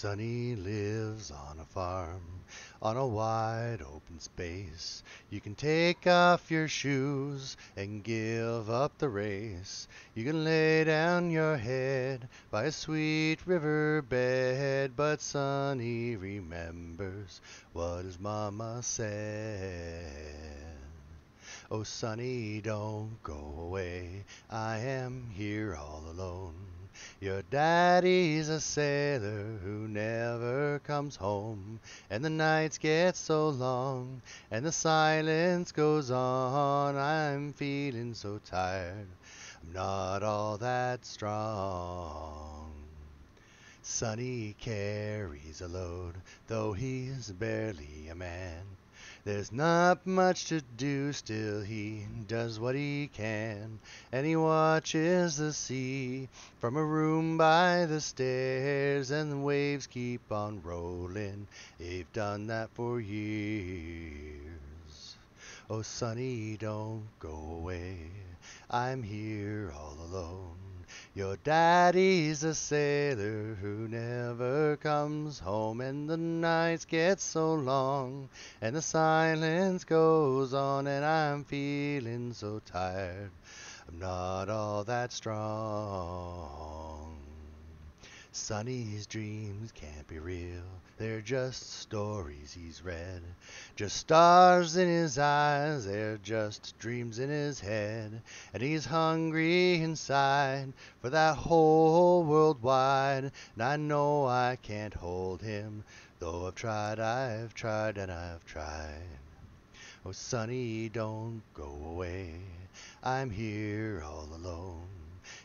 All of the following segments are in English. Sonny lives on a farm, on a wide open space. You can take off your shoes and give up the race. You can lay down your head by a sweet river bed. But Sonny remembers what his mama said. Oh, Sonny, don't go away. I am here all alone. Your daddy's a sailor who never comes home, and the nights get so long, and the silence goes on. I'm feeling so tired, I'm not all that strong. Sonny carries a load, though he's barely a man. There's not much to do, still he does what he can, and he watches the sea from a room by the stairs, and the waves keep on rolling. They've done that for years. Oh, Sonny, don't go away. I'm here all alone. Your daddy's a sailor who never comes home, and the nights get so long, and the silence goes on, and I'm feeling so tired, I'm not all that strong. Sonny's dreams can't be real, they're just stories he's read. Just stars in his eyes, they're just dreams in his head. And he's hungry inside for that whole world wide. And I know I can't hold him, though I've tried and I've tried. Oh, Sonny, don't go away, I'm here all alone.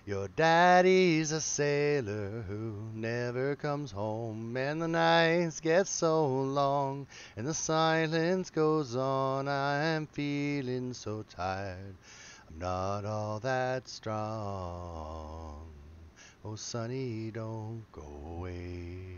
Your daddy's a sailor who never comes home, and the nights get so long, and the silence goes on. I'm feeling so tired, I'm not all that strong. Oh, Sonny, don't go away.